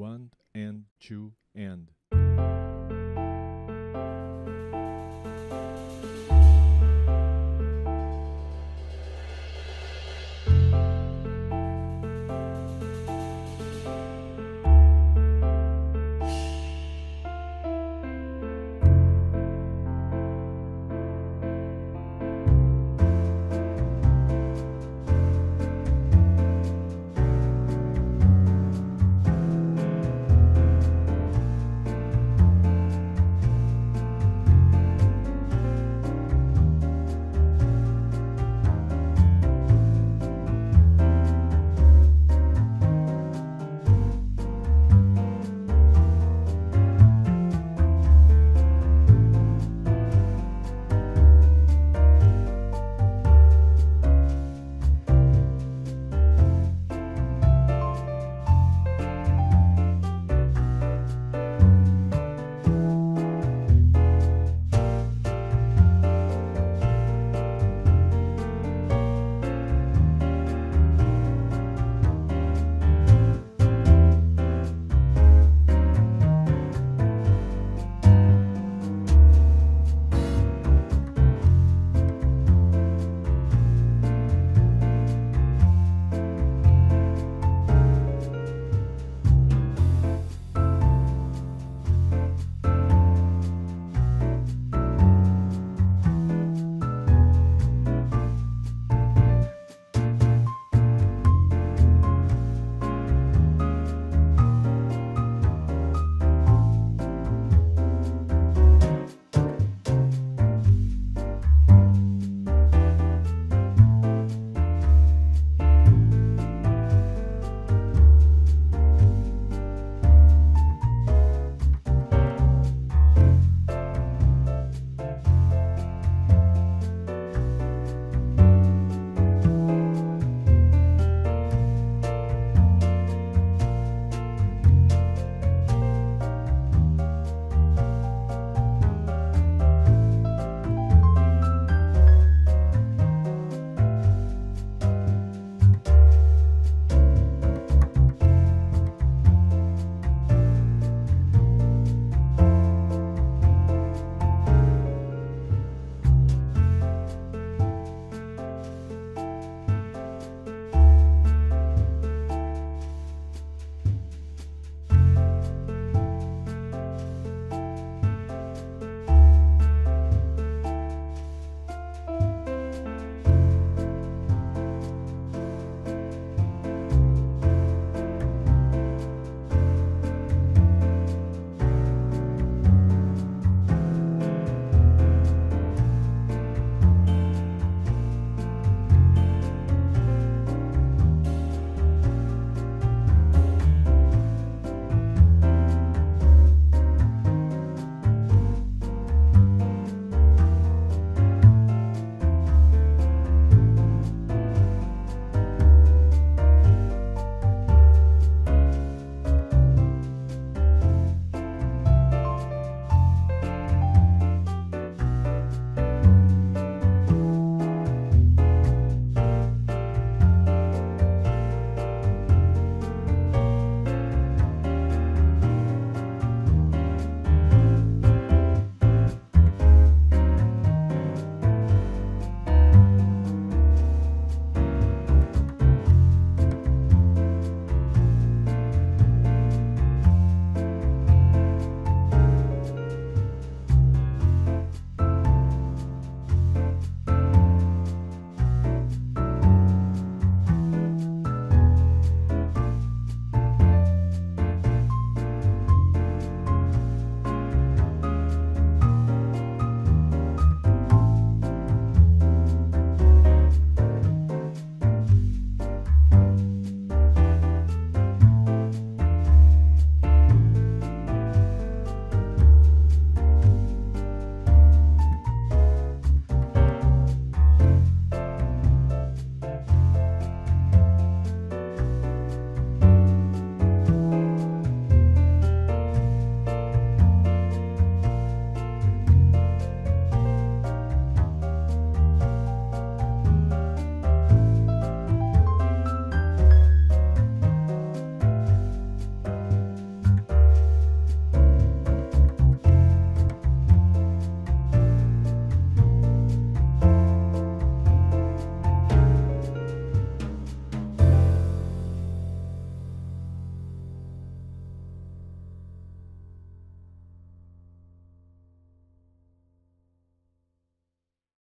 1 and 2 and.